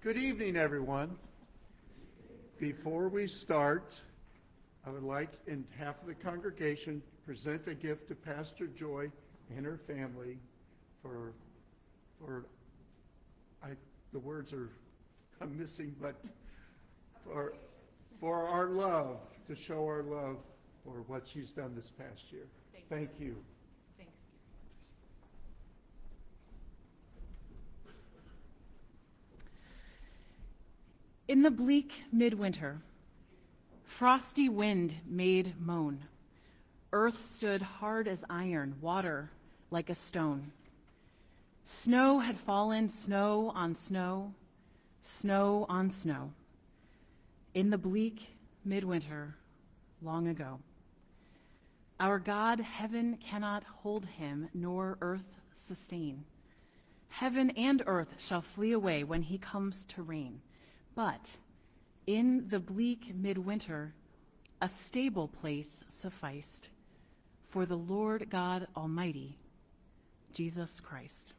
Good evening, everyone. Before we start, I would like, in half of the congregation, present a gift to Pastor Joy and her family for our love, to show our love for what she's done this past year. Thank you. In the bleak midwinter, frosty wind made moan. Earth stood hard as iron, water like a stone. Snow had fallen, snow on snow, snow on snow. In the bleak midwinter, long ago. Our God, heaven cannot hold him, nor earth sustain. Heaven and earth shall flee away when he comes to reign. But in the bleak midwinter, a stable place sufficed for the Lord God Almighty, Jesus Christ.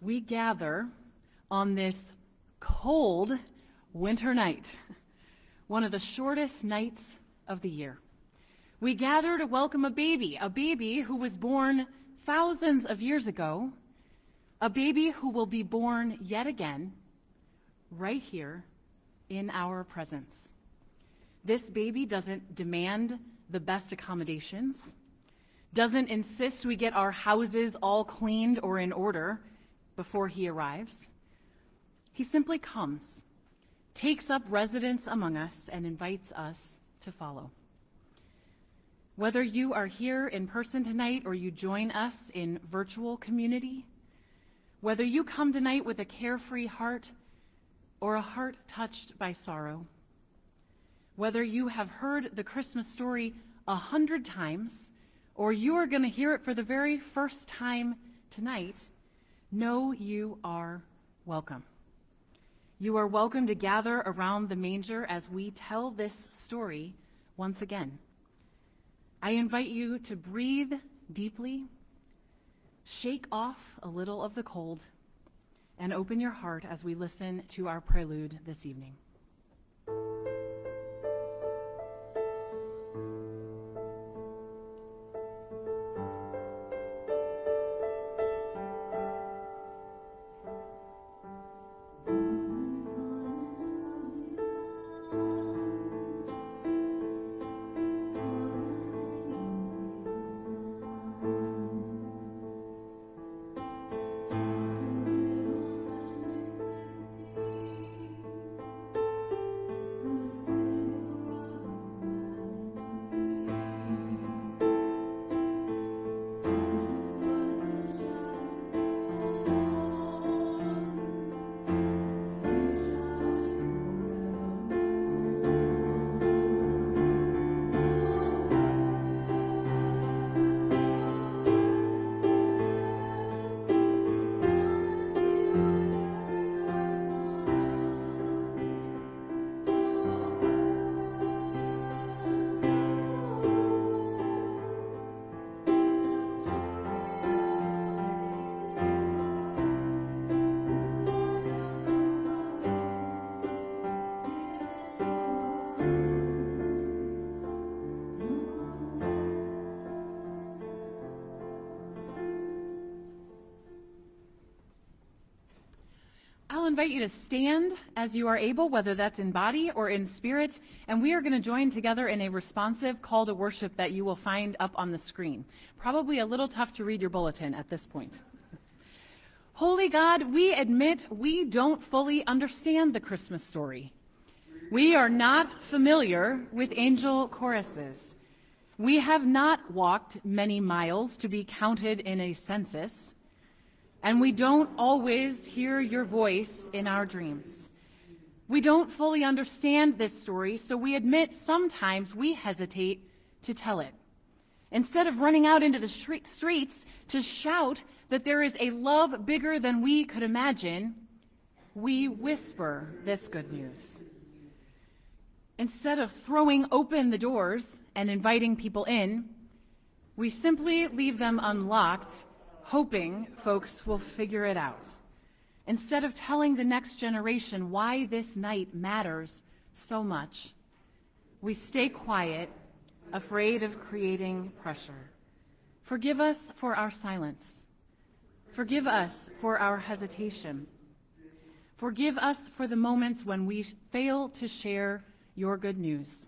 We gather on this cold winter night, one of the shortest nights of the year. We gather to welcome a baby who was born thousands of years ago, a baby who will be born yet again, right here in our presence. This baby doesn't demand the best accommodations, doesn't insist we get our houses all cleaned or in order before he arrives. He simply comes, takes up residence among us, and invites us to follow. Whether you are here in person tonight or you join us in virtual community, whether you come tonight with a carefree heart or a heart touched by sorrow, whether you have heard the Christmas story 100 times or you are going to hear it for the very first time tonight, know you are welcome. You are welcome to gather around the manger as we tell this story once again. I invite you to breathe deeply, shake off a little of the cold, and open your heart as we listen to our prelude this evening. I invite you to stand as you are able, whether that's in body or in spirit, and we are going to join together in a responsive call to worship that you will find up on the screen. Probably a little tough to read your bulletin at this point. Holy God, we admit we don't fully understand the Christmas story. We are not familiar with angel choruses. We have not walked many miles to be counted in a census. And we don't always hear your voice in our dreams. We don't fully understand this story, so we admit sometimes we hesitate to tell it. Instead of running out into the streets to shout that there is a love bigger than we could imagine, we whisper this good news. Instead of throwing open the doors and inviting people in, we simply leave them unlocked, hoping folks will figure it out. instead of telling the next generation why this night matters so much, we stay quiet, afraid of creating pressure. Forgive us for our silence. Forgive us for our hesitation. Forgive us for the moments when we fail to share your good news.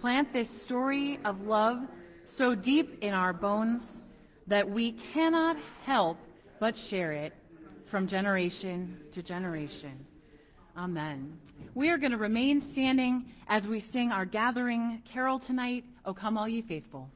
Plant this story of love so deep in our bones that we cannot help but share it from generation to generation. Amen. We are going to remain standing as we sing our gathering carol tonight, O Come All Ye Faithful.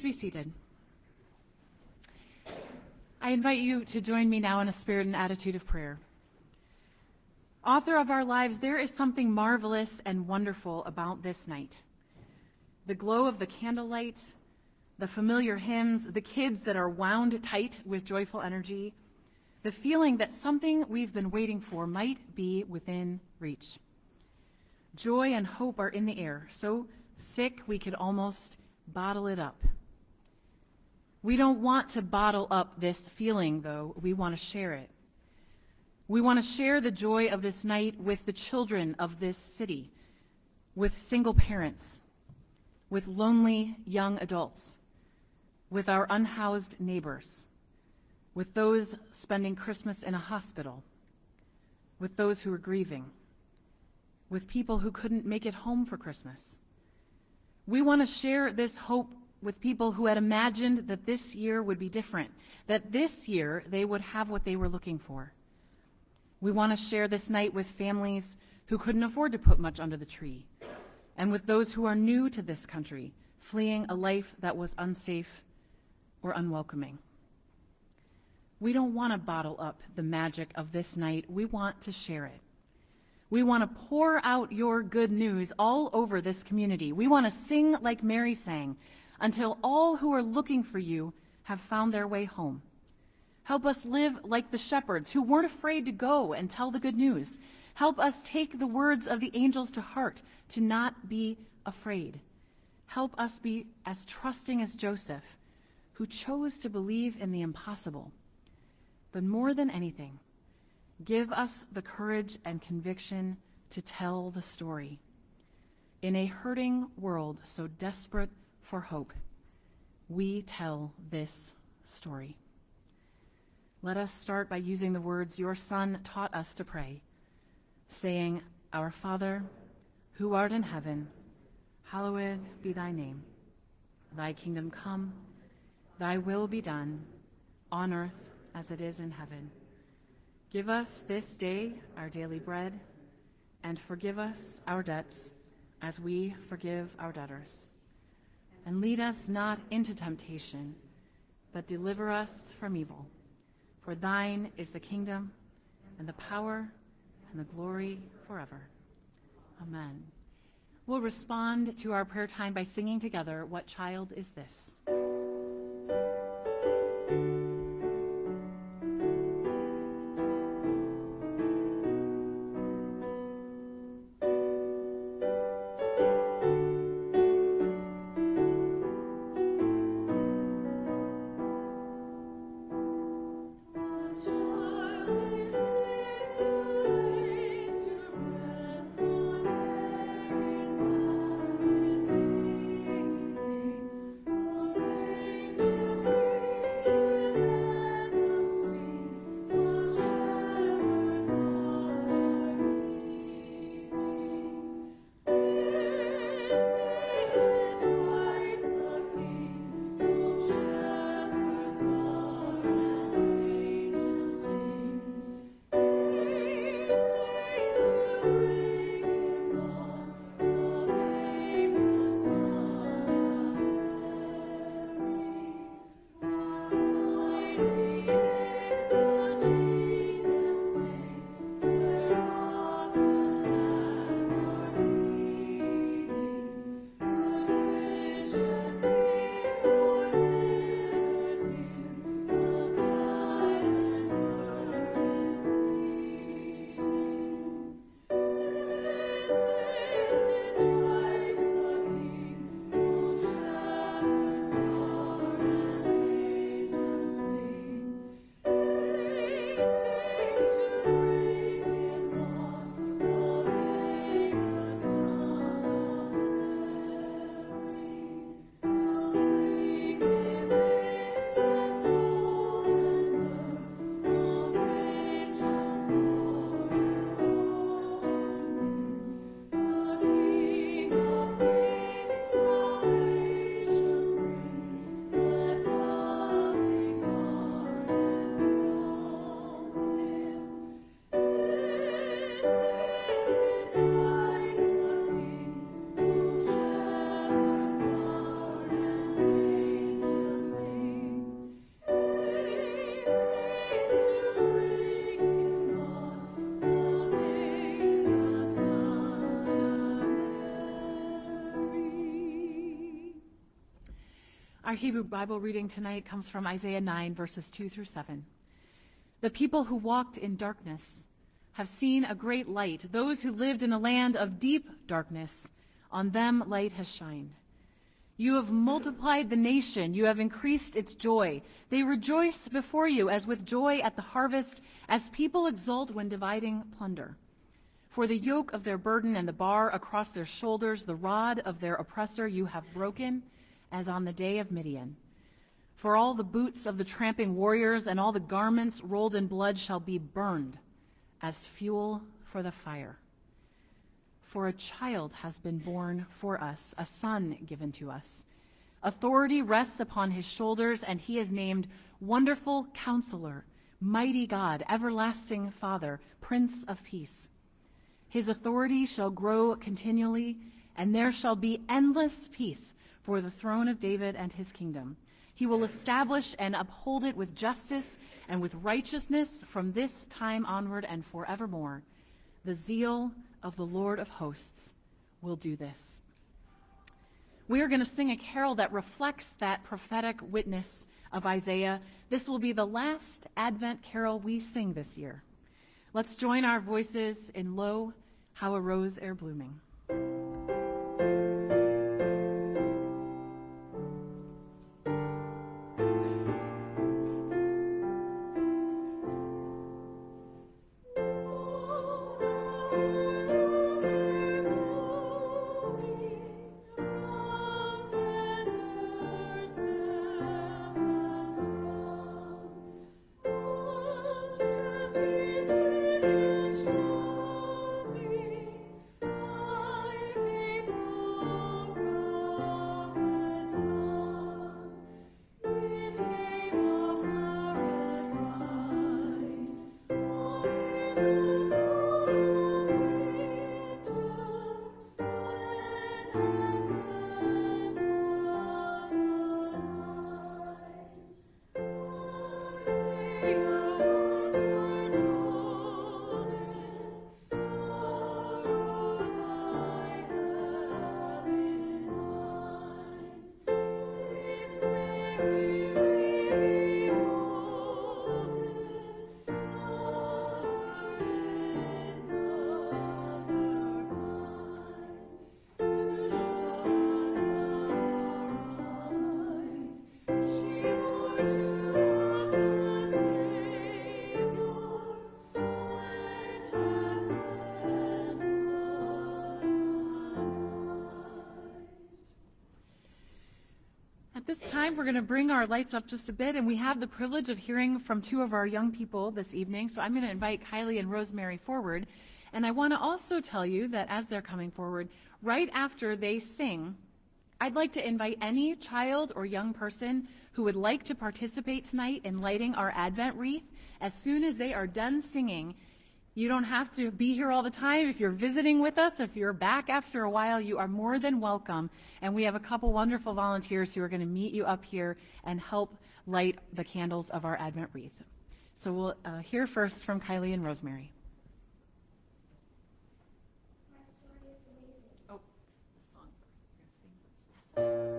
Be seated. I invite you to join me now in a spirit and attitude of prayer. Author of our lives, there is something marvelous and wonderful about this night. The glow of the candlelight, the familiar hymns, the kids that are wound tight with joyful energy, the feeling that something we've been waiting for might be within reach. Joy and hope are in the air, so thick we could almost bottle it up. We don't want to bottle up this feeling, though. We want to share it. We want to share the joy of this night with the children of this city, with single parents, with lonely young adults, with our unhoused neighbors, with those spending Christmas in a hospital, with those who are grieving, with people who couldn't make it home for Christmas. We want to share this hope with people who had imagined that this year would be different, that this year they would have what they were looking for. We want to share this night with families who couldn't afford to put much under the tree, and with those who are new to this country, fleeing a life that was unsafe or unwelcoming. We don't want to bottle up the magic of this night. We want to share it. We want to pour out your good news all over this community. We want to sing like Mary sang, until all who are looking for you have found their way home. Help us live like the shepherds who weren't afraid to go and tell the good news. Help us take the words of the angels to heart, to not be afraid. Help us be as trusting as Joseph, who chose to believe in the impossible. But more than anything, give us the courage and conviction to tell the story. In a hurting world so desperate for hope, we tell this story. Let us start by using the words your Son taught us to pray, saying, Our Father, who art in heaven, hallowed be thy name. Thy kingdom come, thy will be done, on earth as it is in heaven. Give us this day our daily bread, and forgive us our debts as we forgive our debtors. And lead us not into temptation, but deliver us from evil. For thine is the kingdom, and the power, and the glory forever. Amen. We'll respond to our prayer time by singing together, "What Child Is This?" Our Hebrew Bible reading tonight comes from Isaiah 9, verses 2 through 7. The people who walked in darkness have seen a great light. Those who lived in a land of deep darkness, on them light has shined. You have multiplied the nation. You have increased its joy. They rejoice before you as with joy at the harvest, as people exult when dividing plunder. For the yoke of their burden and the bar across their shoulders, the rod of their oppressor you have broken, as on the day of Midian. For all the boots of the tramping warriors and all the garments rolled in blood shall be burned as fuel for the fire. For a child has been born for us, a son given to us. Authority rests upon his shoulders, and he is named Wonderful Counselor, Mighty God, Everlasting Father, Prince of Peace. His authority shall grow continually, and there shall be endless peace for the throne of David and his kingdom. He will establish and uphold it with justice and with righteousness from this time onward and forevermore. The zeal of the Lord of hosts will do this. We are going to sing a carol that reflects that prophetic witness of Isaiah. This will be the last Advent carol we sing this year. Let's join our voices in "Lo, How a Rose Ere Blooming." This time we're going to bring our lights up just a bit, and we have the privilege of hearing from two of our young people this evening. So I'm going to invite Kylie and Rosemary forward, and I want to also tell you that as they're coming forward, right after they sing, I'd like to invite any child or young person who would like to participate tonight in lighting our Advent wreath. As soon as they are done singing, you don't have to be here all the time. If you're visiting with us, if you're back after a while, you are more than welcome. And we have a couple wonderful volunteers who are going to meet you up here and help light the candles of our Advent wreath. So we'll hear first from Kylie and Rosemary. My story is amazing. Oh, the song. We're going to sing first.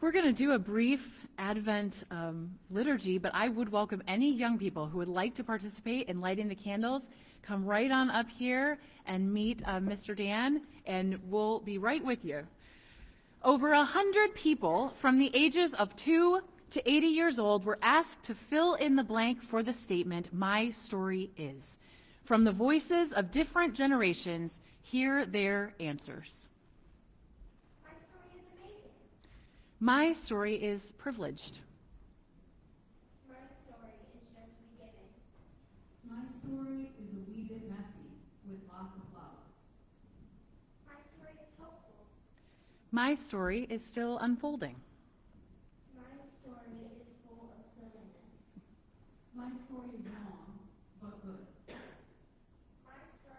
We're going to do a brief Advent liturgy, but I would welcome any young people who would like to participate in lighting the candles. Come right on up here and meet Mr. Dan, and we'll be right with you. Over 100 people from the ages of 2 to 80 years old were asked to fill in the blank for the statement, "My story is." From the voices of different generations, hear their answers. My story is privileged. My story is just beginning. My story is a wee bit messy with lots of love. My story is hopeful. My story is still unfolding. My story is full of silliness. My story is long, but good. My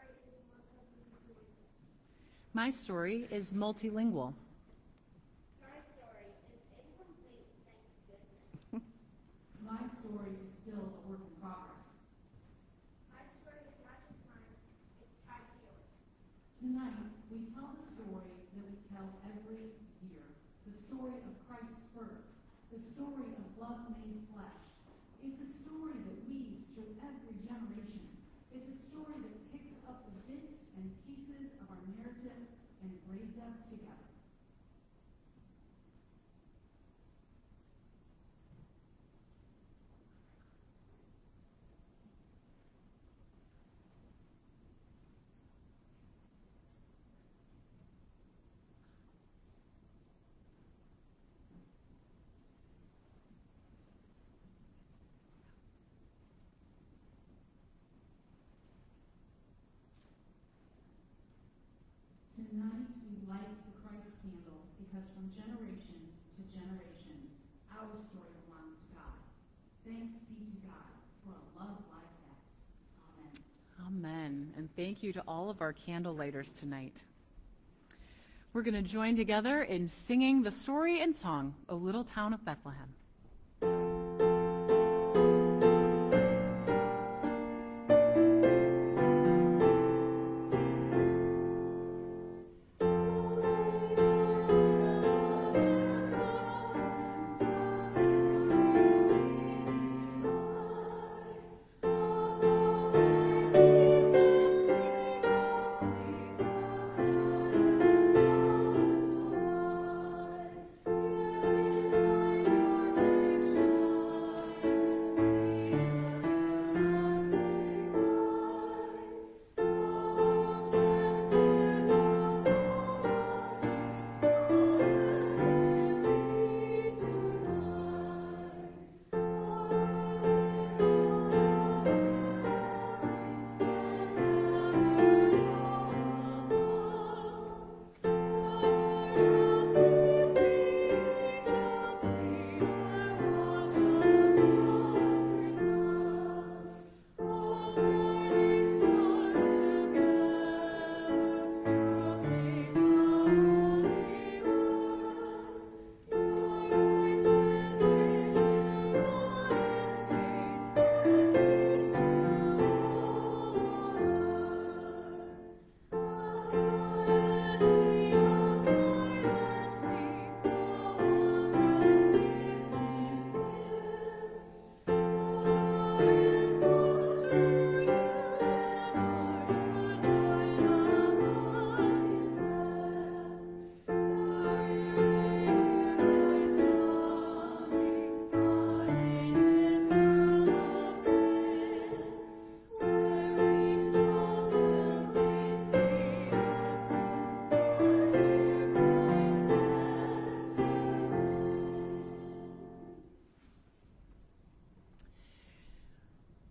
story is one of the sweetest. My story is multilingual. My story is still a work in progress. My story is not just mine, it's tied to yours. Tonight, we tell the story that we tell every year, the story of Christ's birth, the story of love made flesh. It's a story that weaves through every generation. It's a story that picks up the bits and pieces of our narrative and brings us together. Tonight we light the Christ candle because from generation to generation, our story belongs to God. Thanks be to God for a love like that. Amen. Amen. And thank you to all of our candle lighters tonight. We're going to join together in singing the story and song, O Little Town of Bethlehem.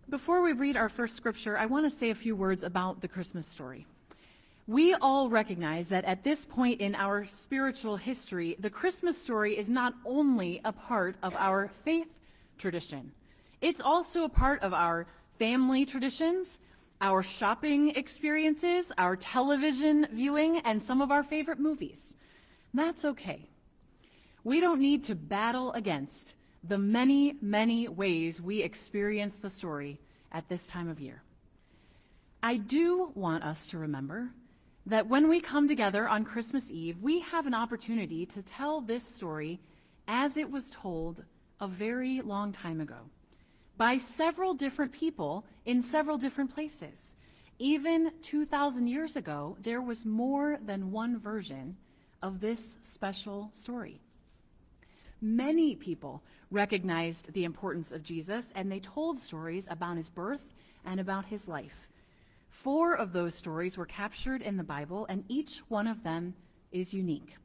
Before we read our first scripture, I want to say a few words about the Christmas story. We all recognize that at this point in our spiritual history, the Christmas story is not only a part of our faith tradition. It's also a part of our family traditions, our shopping experiences, our television viewing, and some of our favorite movies. That's okay. We don't need to battle against the many, many ways we experience the story at this time of year. I do want us to remember that when we come together on Christmas Eve, we have an opportunity to tell this story as it was told a very long time ago, by several different people in several different places. Even 2,000 years ago, there was more than one version of this special story. Many people recognized the importance of Jesus, and they told stories about his birth and about his life. 4 of those stories were captured in the Bible, and each one of them is unique.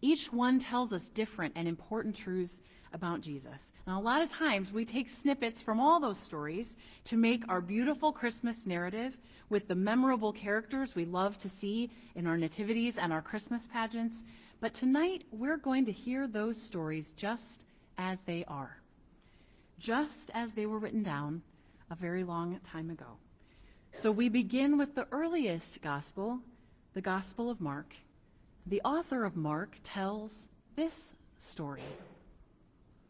Each one tells us different and important truths about Jesus. And a lot of times we take snippets from all those stories to make our beautiful Christmas narrative with the memorable characters we love to see in our nativities and our Christmas pageants. But tonight we're going to hear those stories just as they are, just as they were written down a very long time ago. So we begin with the earliest gospel, the Gospel of Mark. The author of Mark tells this story.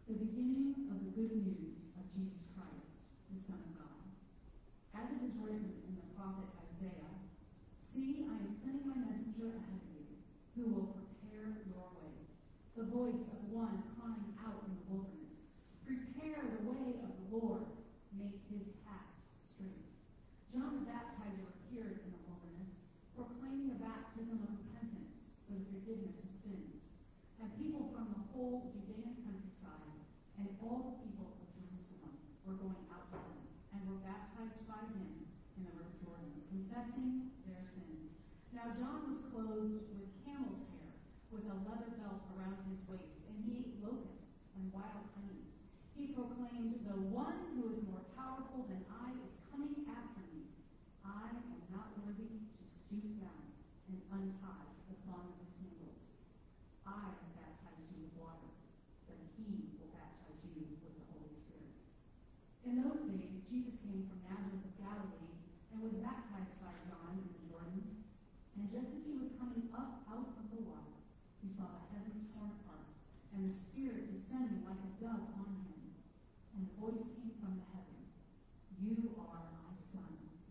The beginning of the good news of Jesus Christ, the Son of God. As it is written in the prophet Isaiah, "See, I am sending my messenger ahead of you, who will prepare your way. The voice of one crying out in the wilderness, prepare the way of the Lord, make his paths straight." John the Baptizer appeared in the wilderness, proclaiming the baptism of repentance for the forgiveness of sins, and people from the whole Judean countryside and all the people of Jerusalem were going out to him and were baptized by him in the river Jordan, confessing their sins. Now John was clothed with camel's hair, with a leather belt around his waist, and he ate locusts and wild honey. He proclaimed, "The one who is more powerful than I is coming after me. I am not worthy to stoop down and untie the thong of his sandals. I have baptized you with water, but he will baptize you with the Holy Spirit." In those days, Jesus came from Nazareth of Galilee and was baptized by John in the Jordan. And just as he was coming up out of the water, he saw the heavens torn apart and the Spirit descending like a dove on him. And a voice came from the heaven, "You are my Son,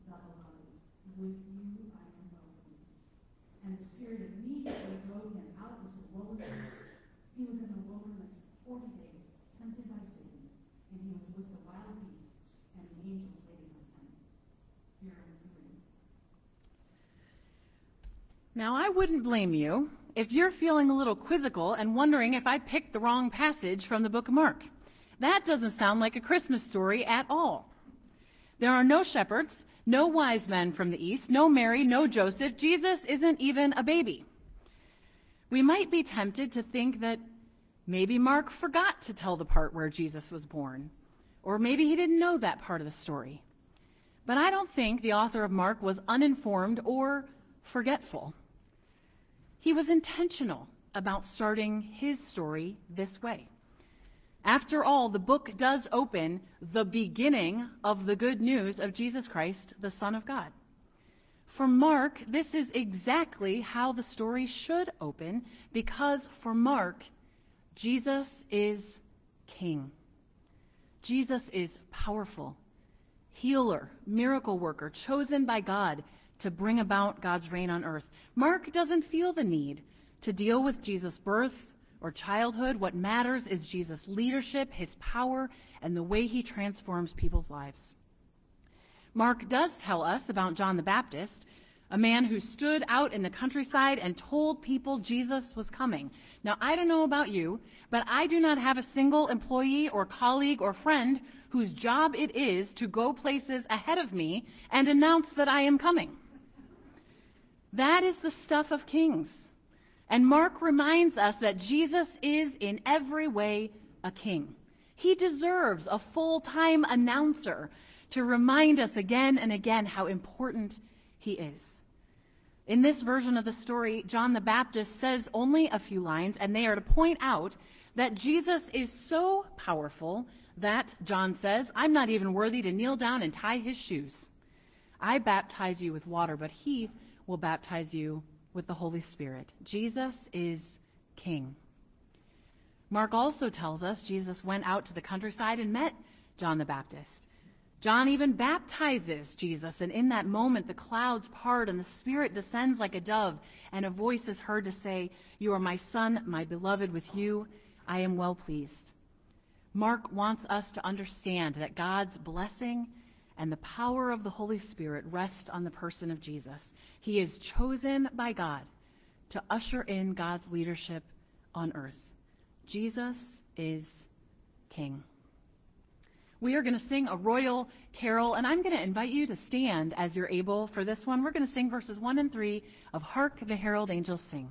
the beloved. With you I am well pleased." And the Spirit immediately drove him out into the wilderness. He was in the wilderness 40 days, tempted by Satan, and he was with the wild beasts, and the angels waited on him. Here is the reading. Now, I wouldn't blame you if you're feeling a little quizzical and wondering if I picked the wrong passage from the book of Mark. That doesn't sound like a Christmas story at all. There are no shepherds, no wise men from the east, no Mary, no Joseph. Jesus isn't even a baby. We might be tempted to think that maybe Mark forgot to tell the part where Jesus was born, or maybe he didn't know that part of the story. But I don't think the author of Mark was uninformed or forgetful. He was intentional about starting his story this way. After all, the book does open the beginning of the good news of Jesus Christ, the Son of God. For Mark, this is exactly how the story should open, because for Mark, Jesus is King. Jesus is powerful, healer, miracle worker, chosen by God to bring about God's reign on earth. Mark doesn't feel the need to deal with Jesus' birth or childhood. What matters is Jesus' leadership, his power, and the way he transforms people's lives. Mark does tell us about John the Baptist, a man who stood out in the countryside and told people Jesus was coming. Now, I don't know about you, but I do not have a single employee or colleague or friend whose job it is to go places ahead of me and announce that I am coming. That is the stuff of kings. And Mark reminds us that Jesus is in every way a king. He deserves a full-time announcer to remind us again and again how important he is. In this version of the story, John the Baptist says only a few lines, and they are to point out that Jesus is so powerful that, John says, I'm not even worthy to kneel down and tie his shoes. I baptize you with water, but he will baptize you with the Holy Spirit. Jesus is King. Mark also tells us Jesus went out to the countryside and met John the Baptist. John even baptizes Jesus, and in that moment the clouds part and the Spirit descends like a dove, and a voice is heard to say, "You are my son, my beloved, with you I am well pleased." Mark wants us to understand that God's blessing and the power of the Holy Spirit rest on the person of Jesus. He is chosen by God to usher in God's leadership on earth. Jesus is King. We are going to sing a royal carol, and I'm going to invite you to stand as you're able for this one. We're going to sing verses 1 and 3 of Hark the Herald Angels Sing.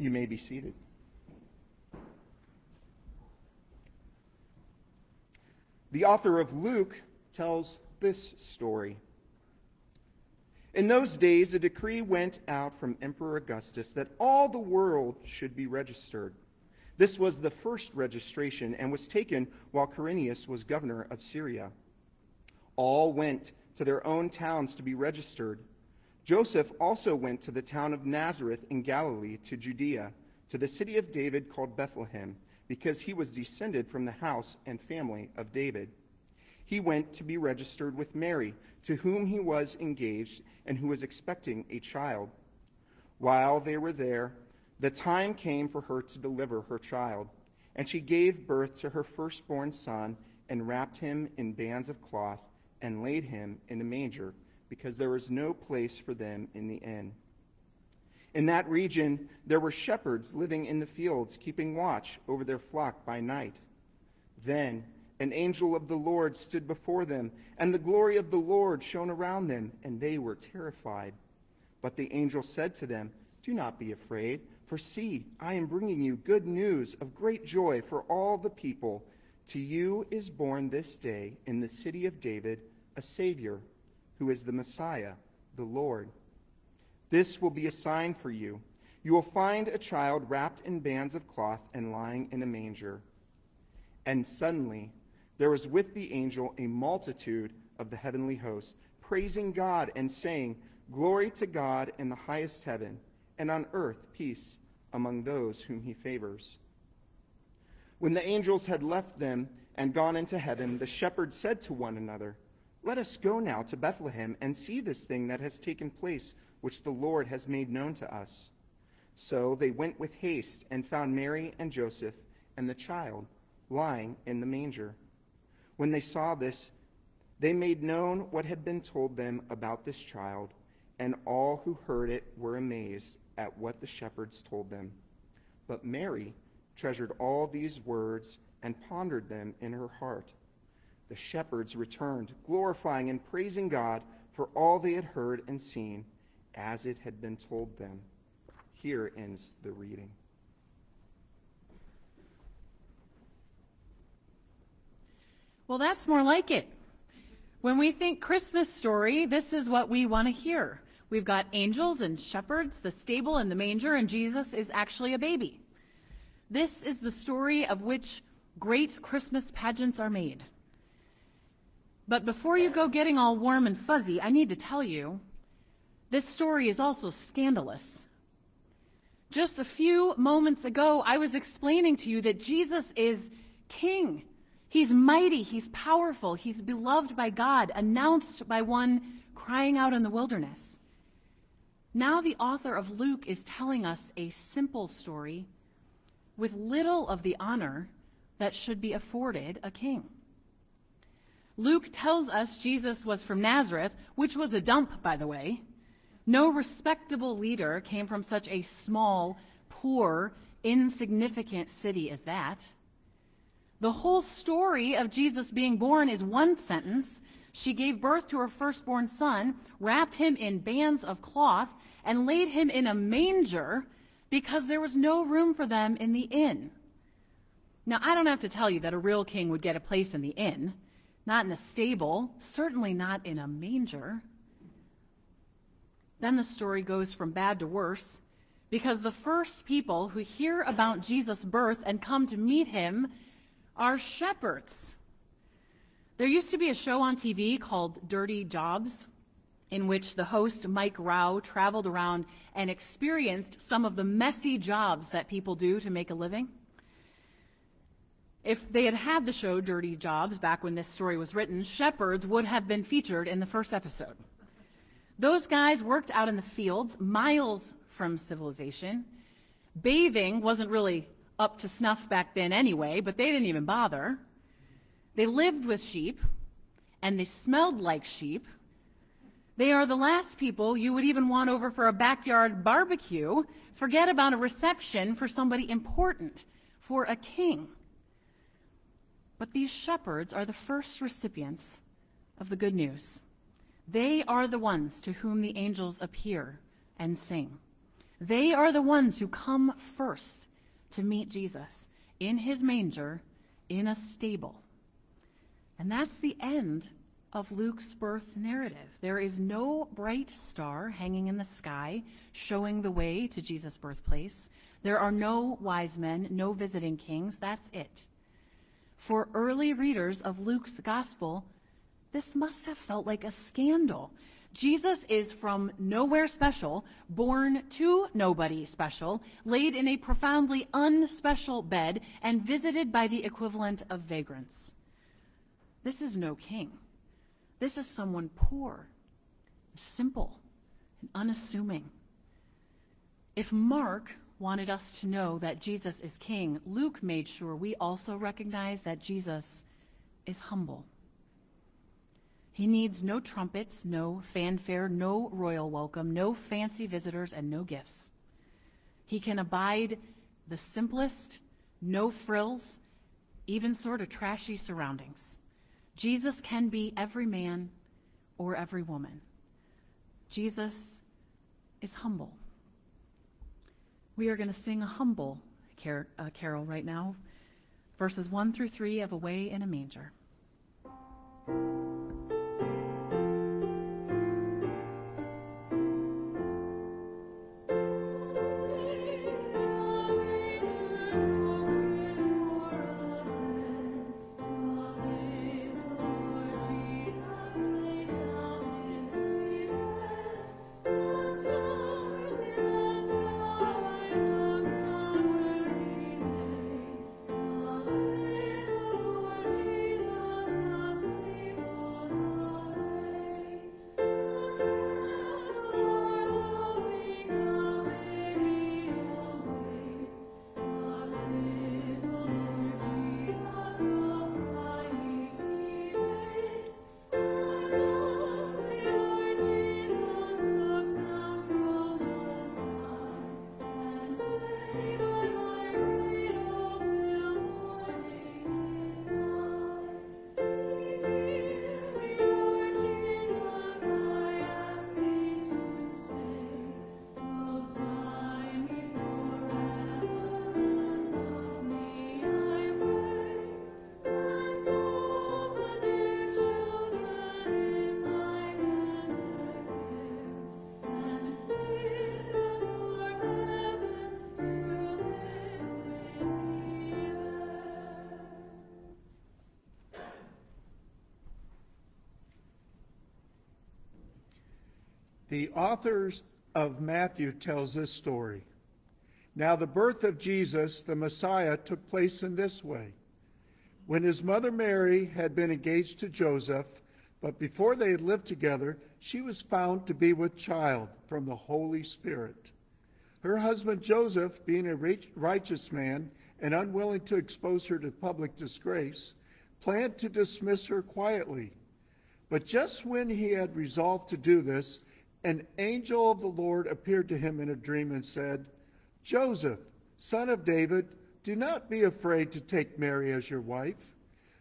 You may be seated. The author of Luke tells this story. In those days, a decree went out from Emperor Augustus that all the world should be registered. This was the first registration and was taken while Quirinius was governor of Syria. All went to their own towns to be registered. Joseph also went to the town of Nazareth in Galilee, to Judea, to the city of David called Bethlehem, because he was descended from the house and family of David. He went to be registered with Mary, to whom he was engaged and who was expecting a child. While they were there, the time came for her to deliver her child, and she gave birth to her firstborn son and wrapped him in bands of cloth and laid him in a manger, because there was no place for them in the inn. In that region, there were shepherds living in the fields, keeping watch over their flock by night. Then an angel of the Lord stood before them, and the glory of the Lord shone around them, and they were terrified. But the angel said to them, "Do not be afraid, for see, I am bringing you good news of great joy for all the people. To you is born this day in the city of David a Savior, who is the Messiah, the Lord. This will be a sign for you. You will find a child wrapped in bands of cloth and lying in a manger." And suddenly there was with the angel a multitude of the heavenly hosts, praising God and saying, "Glory to God in the highest heaven, and on earth peace among those whom he favors." When the angels had left them and gone into heaven, the shepherds said to one another, "Let us go now to Bethlehem and see this thing that has taken place, which the Lord has made known to us." So they went with haste and found Mary and Joseph and the child lying in the manger. When they saw this, they made known what had been told them about this child, and all who heard it were amazed at what the shepherds told them. But Mary treasured all these words and pondered them in her heart. The shepherds returned, glorifying and praising God for all they had heard and seen, as it had been told them. Here ends the reading. Well, that's more like it. When we think Christmas story, this is what we want to hear. We've got angels and shepherds, the stable and the manger, and Jesus is actually a baby. This is the story of which great Christmas pageants are made. But before you go getting all warm and fuzzy, I need to tell you, this story is also scandalous. Just a few moments ago, I was explaining to you that Jesus is king. He's mighty, he's powerful, he's beloved by God, announced by one crying out in the wilderness. Now the author of Luke is telling us a simple story with little of the honor that should be afforded a king. Luke tells us Jesus was from Nazareth, which was a dump, by the way. No respectable leader came from such a small, poor, insignificant city as that. The whole story of Jesus being born is one sentence. She gave birth to her firstborn son, wrapped him in bands of cloth, and laid him in a manger because there was no room for them in the inn. Now, I don't have to tell you that a real king would get a place in the inn. Not in a stable, certainly not in a manger. Then the story goes from bad to worse, because the first people who hear about Jesus' birth and come to meet him are shepherds. There used to be a show on TV called Dirty Jobs, in which the host, Mike Rowe, traveled around and experienced some of the messy jobs that people do to make a living. If they had had the show Dirty Jobs back when this story was written, shepherds would have been featured in the first episode. Those guys worked out in the fields, miles from civilization. Bathing wasn't really up to snuff back then anyway, but they didn't even bother. They lived with sheep, and they smelled like sheep. They are the last people you would even want over for a backyard barbecue. Forget about a reception for somebody important, for a king. But these shepherds are the first recipients of the good news. They are the ones to whom the angels appear and sing. They are the ones who come first to meet Jesus in his manger, in a stable. And that's the end of Luke's birth narrative. There is no bright star hanging in the sky showing the way to Jesus' birthplace. There are no wise men, no visiting kings. That's it. For early readers of Luke's gospel, this must have felt like a scandal. Jesus is from nowhere special, born to nobody special, laid in a profoundly unspecial bed, and visited by the equivalent of vagrants. This is no king. This is someone poor, simple, and unassuming. If Mark wanted us to know that Jesus is king, Luke made sure we also recognize that Jesus is humble. He needs no trumpets, no fanfare, no royal welcome, no fancy visitors, and no gifts. He can abide the simplest, no frills, even sort of trashy surroundings. Jesus can be every man or every woman. Jesus is humble. We are going to sing a humble carol right now, verses 1 through 3 of Away in a Manger. The authors of Matthew tells this story. Now the birth of Jesus, the Messiah, took place in this way. When his mother Mary had been engaged to Joseph, but before they had lived together, she was found to be with child from the Holy Spirit. Her husband Joseph, being a righteous man and unwilling to expose her to public disgrace, planned to dismiss her quietly. But just when he had resolved to do this, an angel of the Lord appeared to him in a dream and said, "Joseph, son of David, do not be afraid to take Mary as your wife,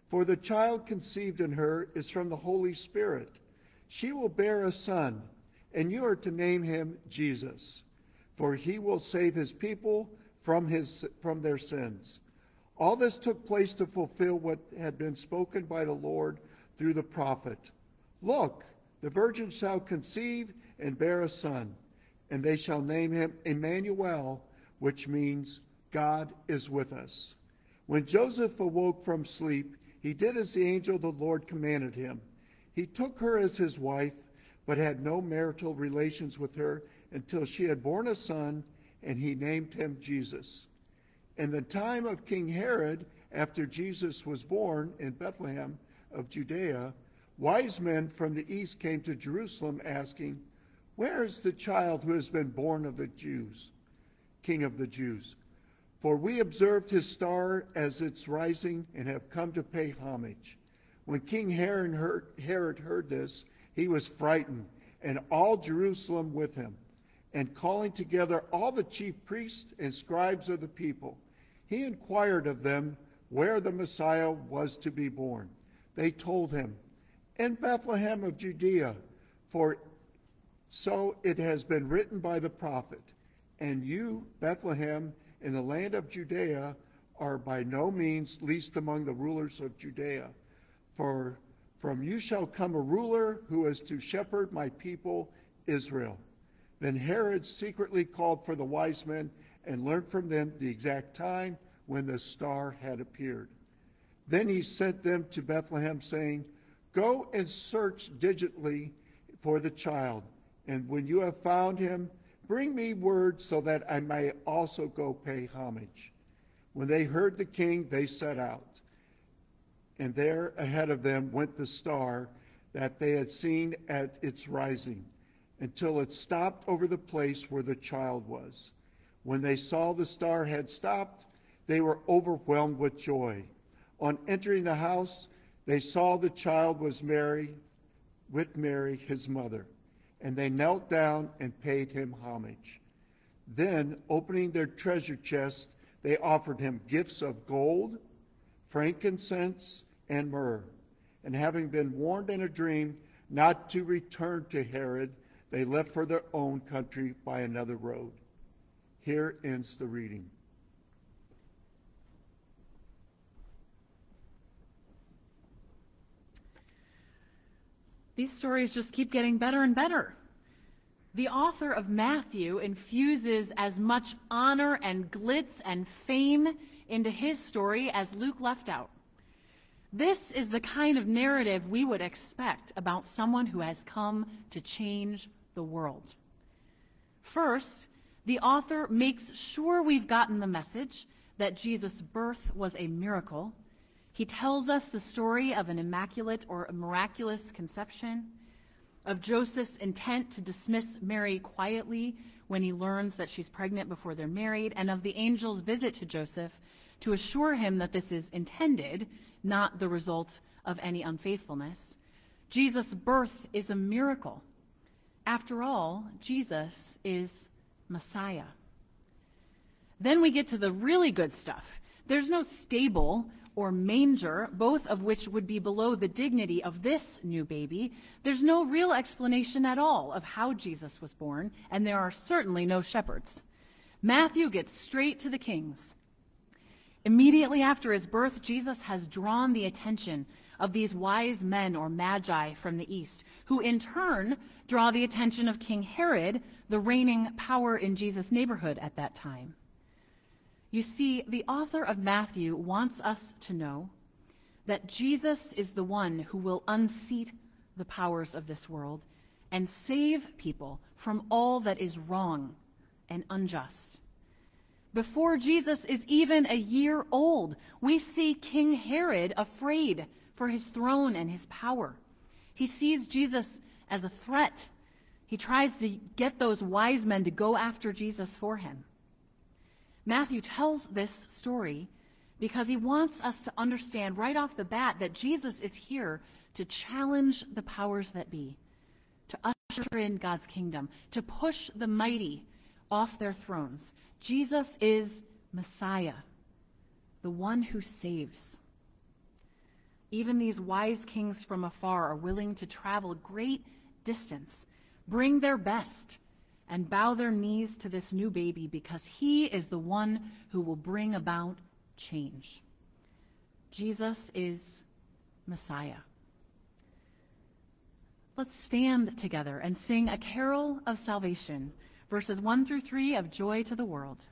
for the child conceived in her is from the Holy Spirit. She will bear a son, and you are to name him Jesus, for he will save his people from their sins." All this took place to fulfill what had been spoken by the Lord through the prophet. "Look, the virgin shall conceive and bear a son, and they shall name him Emmanuel," which means God is with us. When Joseph awoke from sleep, he did as the angel of the Lord commanded him. He took her as his wife, but had no marital relations with her until she had borne a son, and he named him Jesus. In the time of King Herod, after Jesus was born in Bethlehem of Judea, wise men from the east came to Jerusalem asking, "Where is the child who has been born of the Jews, King of the Jews? For we observed his star as its rising and have come to pay homage." When King Herod heard this, he was frightened, and all Jerusalem with him. And calling together all the chief priests and scribes of the people, he inquired of them where the Messiah was to be born. They told him, "In Bethlehem of Judea, for so it has been written by the prophet, and you, Bethlehem, in the land of Judea, are by no means least among the rulers of Judea. For from you shall come a ruler who is to shepherd my people Israel." Then Herod secretly called for the wise men and learned from them the exact time when the star had appeared. Then he sent them to Bethlehem, saying, "Go and search diligently for the child, and when you have found him, bring me word so that I may also go pay homage." When they heard the king, they set out. And there ahead of them went the star that they had seen at its rising, until it stopped over the place where the child was. When they saw the star had stopped, they were overwhelmed with joy. On entering the house, they saw the child was with Mary, his mother, and they knelt down and paid him homage. Then, opening their treasure chests, they offered him gifts of gold, frankincense, and myrrh. And having been warned in a dream not to return to Herod, they left for their own country by another road. Here ends the reading. These stories just keep getting better and better. The author of Matthew infuses as much honor and glitz and fame into his story as Luke left out. This is the kind of narrative we would expect about someone who has come to change the world. First, the author makes sure we've gotten the message that Jesus' birth was a miracle. He tells us the story of an immaculate or miraculous conception, of Joseph's intent to dismiss Mary quietly when he learns that she's pregnant before they're married, and of the angel's visit to Joseph to assure him that this is intended, not the result of any unfaithfulness. Jesus' birth is a miracle. After all, Jesus is Messiah. Then we get to the really good stuff. There's no stable or manger, both of which would be below the dignity of this new baby. There's no real explanation at all of how Jesus was born, and there are certainly no shepherds. Matthew gets straight to the kings. Immediately after his birth, Jesus has drawn the attention of these wise men or magi from the east, who in turn draw the attention of King Herod, the reigning power in Jesus' neighborhood at that time. You see, the author of Matthew wants us to know that Jesus is the one who will unseat the powers of this world and save people from all that is wrong and unjust. Before Jesus is even a year old, we see King Herod afraid for his throne and his power. He sees Jesus as a threat. He tries to get those wise men to go after Jesus for him. Matthew tells this story because he wants us to understand right off the bat that Jesus is here to challenge the powers that be, to usher in God's kingdom, to push the mighty off their thrones. Jesus is Messiah, the one who saves. Even these wise kings from afar are willing to travel great distance, bring their best, and bow their knees to this new baby because he is the one who will bring about change. Jesus is Messiah. Let's stand together and sing a carol of salvation, verses 1 through 3 of Joy to the World.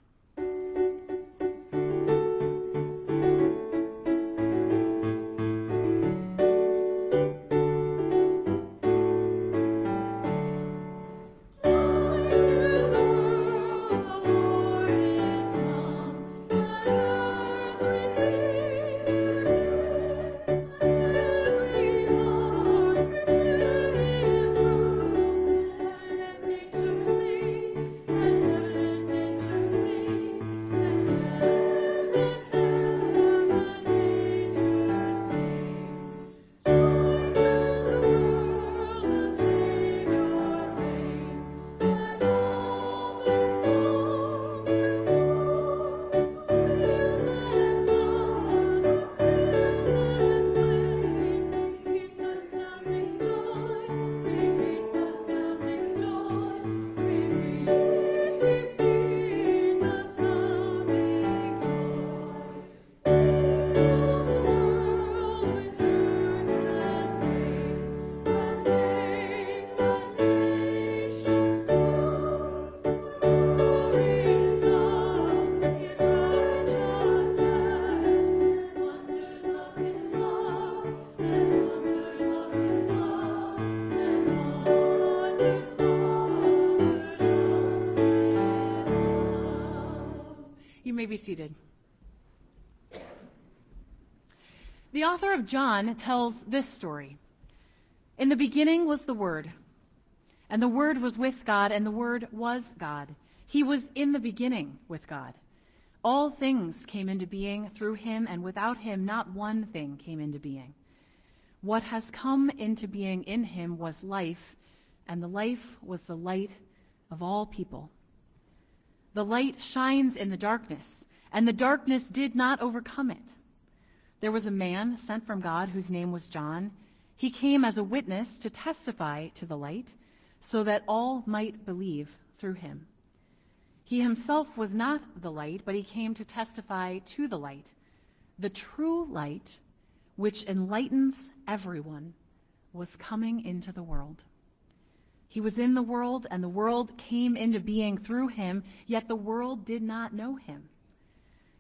Be seated. The author of John tells this story. In the beginning was the Word, and the Word was with God, and the Word was God. He was in the beginning with God. All things came into being through him, and without him not one thing came into being. What has come into being in him was life, and the life was the light of all people. The light shines in the darkness, and the darkness did not overcome it. There was a man sent from God whose name was John. He came as a witness to testify to the light, so that all might believe through him. He himself was not the light, but he came to testify to the light, the true light, which enlightens everyone, was coming into the world. He was in the world, and the world came into being through him, yet the world did not know him.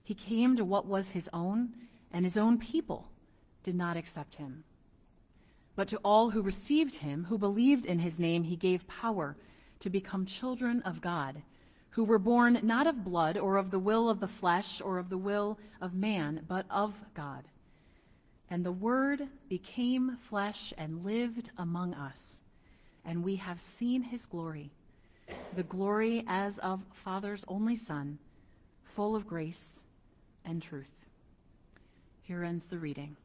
He came to what was his own, and his own people did not accept him. But to all who received him, who believed in his name, he gave power to become children of God, who were born not of blood or of the will of the flesh or of the will of man, but of God. And the Word became flesh and lived among us. And we have seen his glory, the glory as of Father's only Son, full of grace and truth. Here ends the reading.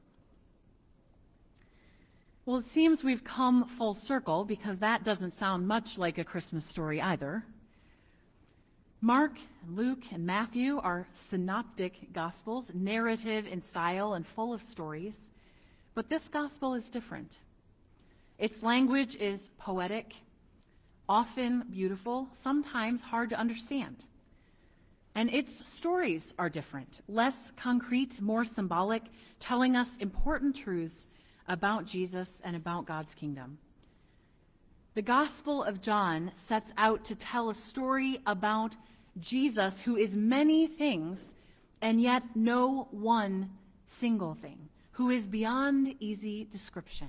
Well, it seems we've come full circle because that doesn't sound much like a Christmas story either. Mark, Luke, and Matthew are synoptic gospels, narrative in style and full of stories, but this gospel is different. Its language is poetic, often beautiful, sometimes hard to understand. And its stories are different, less concrete, more symbolic, telling us important truths about Jesus and about God's kingdom. The Gospel of John sets out to tell a story about Jesus, who is many things and yet no one single thing, who is beyond easy description.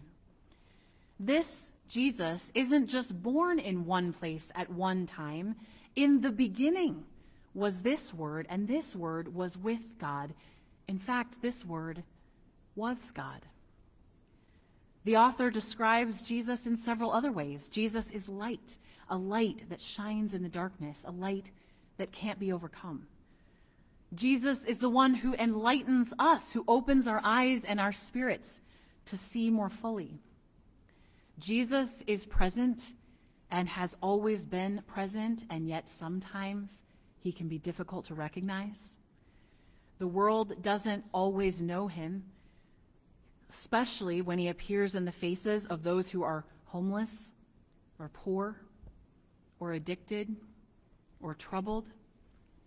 This Jesus isn't just born in one place at one time. In the beginning was this Word, and this Word was with God. In fact, this Word was God. The author describes Jesus in several other ways. Jesus is light, a light that shines in the darkness, a light that can't be overcome. Jesus is the one who enlightens us, who opens our eyes and our spirits to see more fully. Jesus is present and has always been present, and yet sometimes he can be difficult to recognize. The world doesn't always know him, especially when he appears in the faces of those who are homeless or poor or addicted or troubled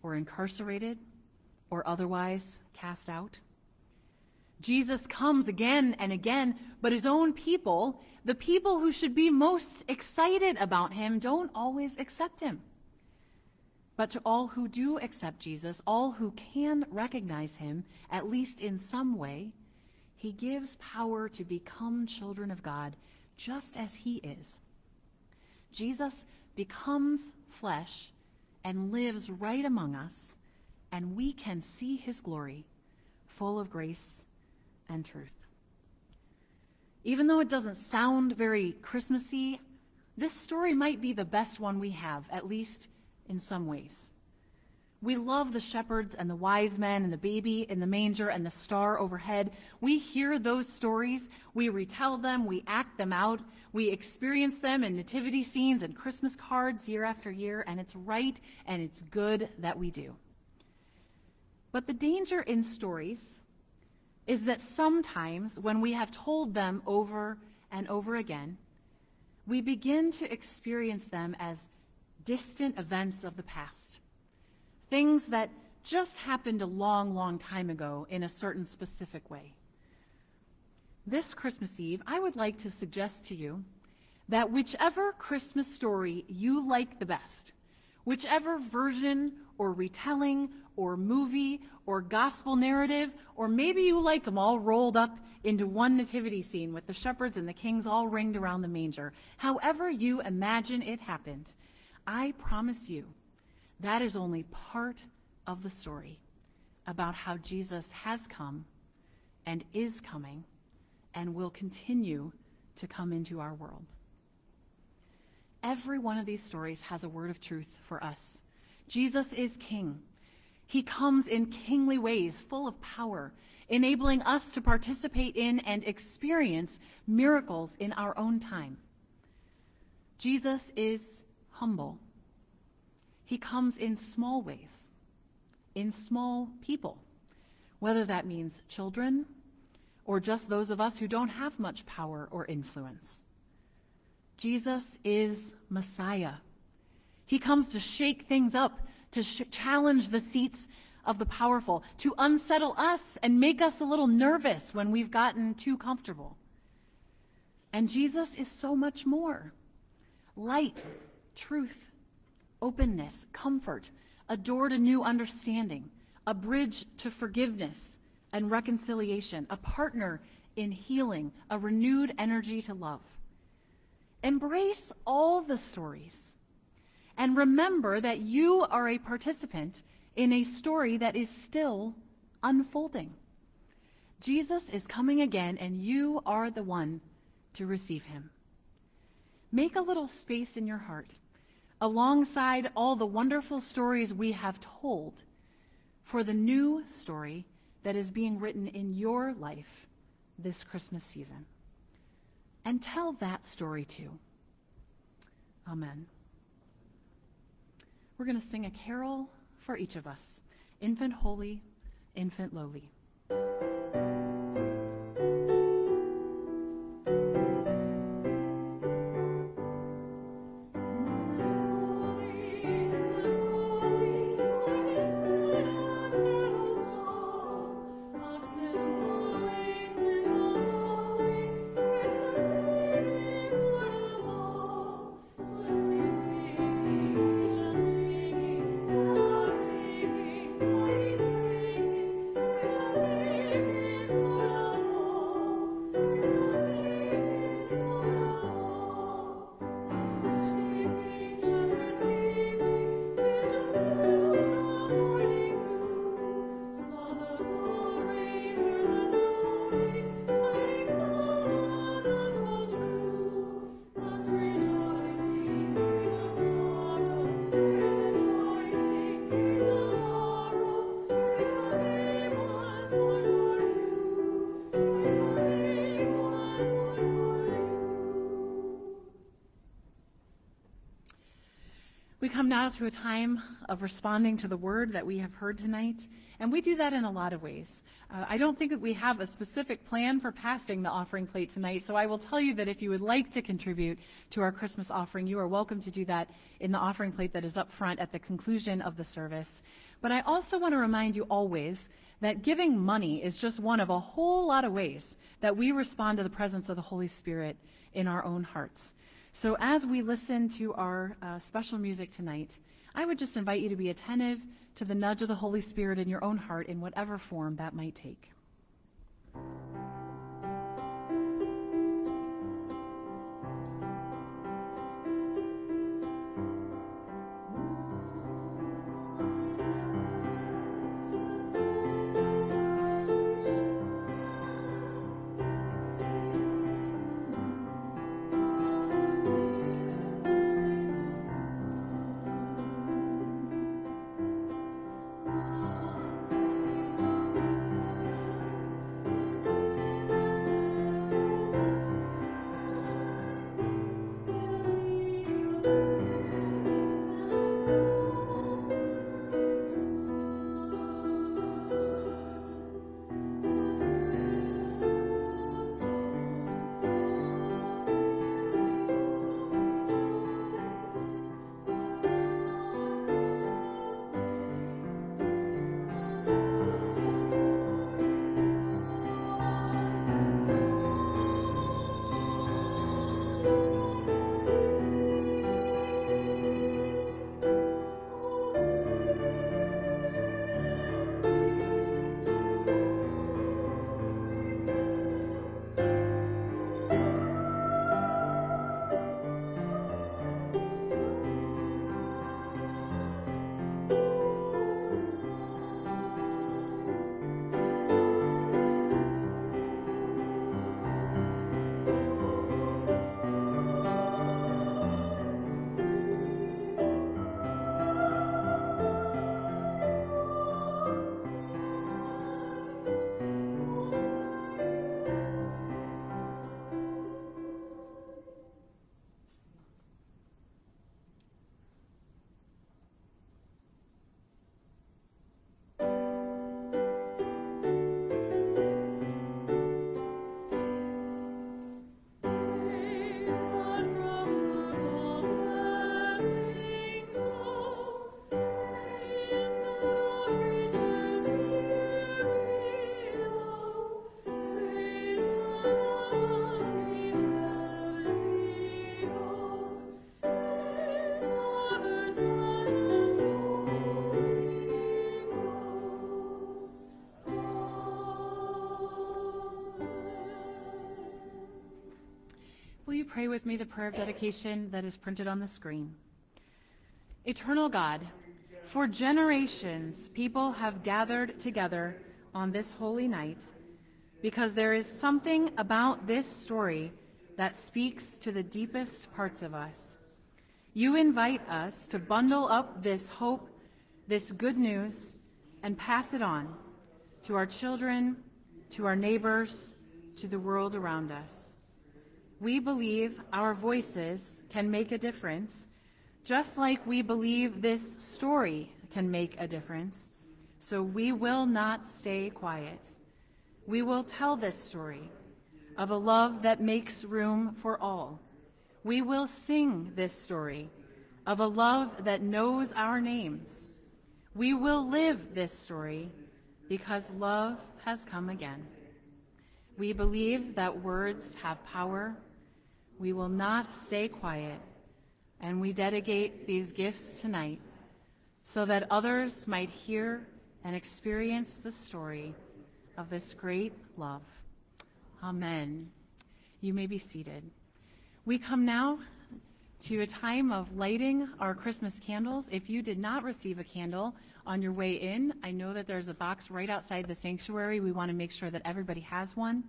or incarcerated or otherwise cast out. Jesus comes again and again, but his own people, the people who should be most excited about him, don't always accept him. But to all who do accept Jesus, all who can recognize him, at least in some way, he gives power to become children of God, just as he is. Jesus becomes flesh and lives right among us, and we can see his glory, full of grace and truth. Even though it doesn't sound very Christmassy, this story might be the best one we have, at least in some ways. We love the shepherds and the wise men and the baby in the manger and the star overhead. We hear those stories, we retell them, we act them out, we experience them in nativity scenes and Christmas cards year after year, and it's right and it's good that we do. But the danger in stories is that sometimes when we have told them over and over again, we begin to experience them as distant events of the past. Things that just happened a long, long time ago in a certain specific way. This Christmas Eve, I would like to suggest to you that whichever Christmas story you like the best, whichever version or retelling or movie or gospel narrative, or maybe you like them all rolled up into one nativity scene with the shepherds and the kings all ringed around the manger, however you imagine it happened, I promise you, that is only part of the story about how Jesus has come and is coming and will continue to come into our world. Every one of these stories has a word of truth for us. Jesus is King. He comes in kingly ways, full of power, enabling us to participate in and experience miracles in our own time. Jesus is humble. He comes in small ways, in small people, whether that means children or just those of us who don't have much power or influence. Jesus is Messiah. He comes to shake things up, to challenge the seats of the powerful, to unsettle us and make us a little nervous when we've gotten too comfortable. And Jesus is so much more. Light, truth, openness, comfort, a door to new understanding, a bridge to forgiveness and reconciliation, a partner in healing, a renewed energy to love. Embrace all the stories and remember that you are a participant in a story that is still unfolding. Jesus is coming again, and you are the one to receive him. Make a little space in your heart, alongside all the wonderful stories we have told, for the new story that is being written in your life this Christmas season. And tell that story too. Amen. We're going to sing a carol for each of us, Infant Holy, Infant Lowly. come now to a time of responding to the word that we have heard tonight, and we do that in a lot of ways. I don't think that we have a specific plan for passing the offering plate tonight, so I will tell you that if you would like to contribute to our Christmas offering, you are welcome to do that in the offering plate that is up front at the conclusion of the service. But I also want to remind you always that giving money is just one of a whole lot of ways that we respond to the presence of the Holy Spirit in our own hearts. So as we listen to our special music tonight, I would just invite you to be attentive to the nudge of the Holy Spirit in your own heart in whatever form that might take. Pray with me the prayer of dedication that is printed on the screen. Eternal God, for generations people have gathered together on this holy night because there is something about this story that speaks to the deepest parts of us. You invite us to bundle up this hope, this good news, and pass it on to our children, to our neighbors, to the world around us. We believe our voices can make a difference, just like we believe this story can make a difference. So we will not stay quiet. We will tell this story of a love that makes room for all. We will sing this story of a love that knows our names. We will live this story because love has come again. We believe that words have power. We will not stay quiet, and we dedicate these gifts tonight so that others might hear and experience the story of this great love. Amen. You may be seated. We come now to a time of lighting our Christmas candles. If you did not receive a candle on your way in, I know that there's a box right outside the sanctuary. We want to make sure that everybody has one.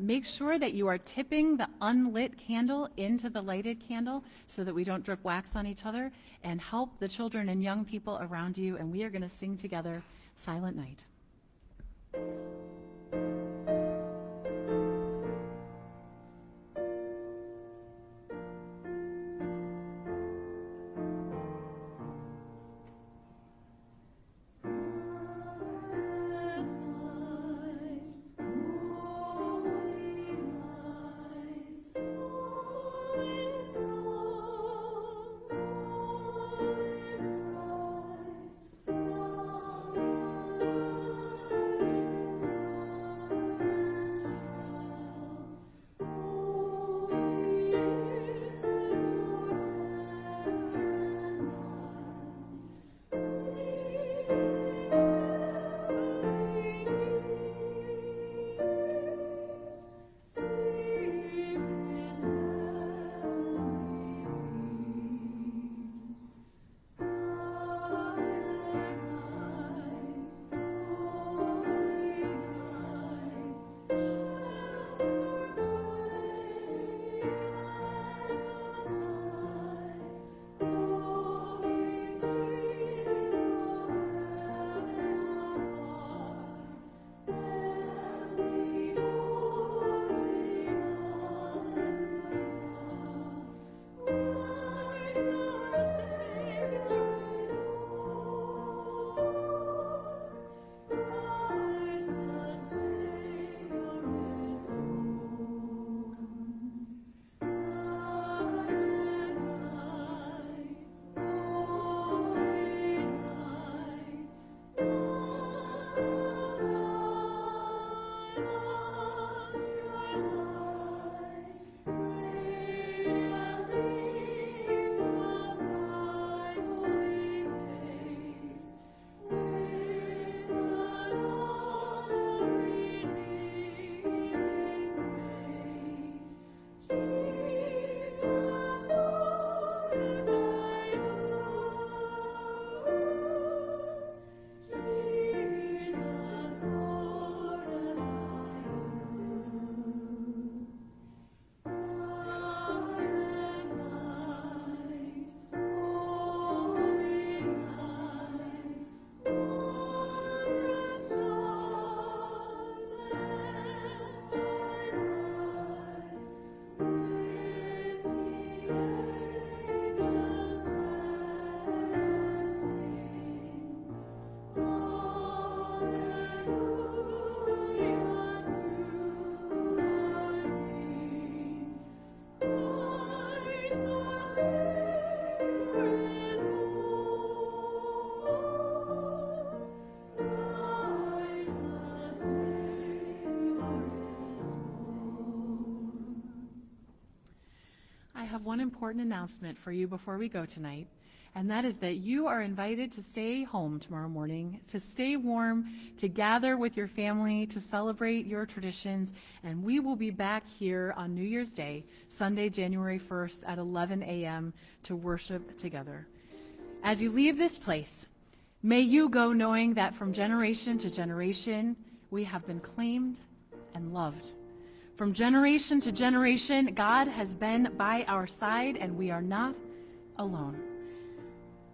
Make sure that you are tipping the unlit candle into the lighted candle so that we don't drip wax on each other, and help the children and young people around you. And we are going to sing together Silent Night. important announcement for you before we go tonight, and that is that you are invited to stay home tomorrow morning, to stay warm, to gather with your family, to celebrate your traditions, and we will be back here on New Year's Day, Sunday, January 1st at 11 a.m. to worship together. As you leave this place, may you go knowing that from generation to generation, we have been claimed and loved. From generation to generation, God has been by our side, and we are not alone.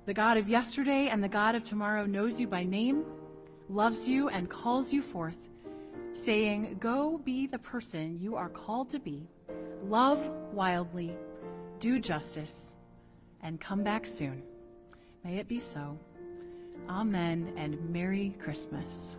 The God of yesterday and the God of tomorrow knows you by name, loves you, and calls you forth, saying, "Go be the person you are called to be. Love wildly, do justice, and come back soon." May it be so. Amen, and Merry Christmas.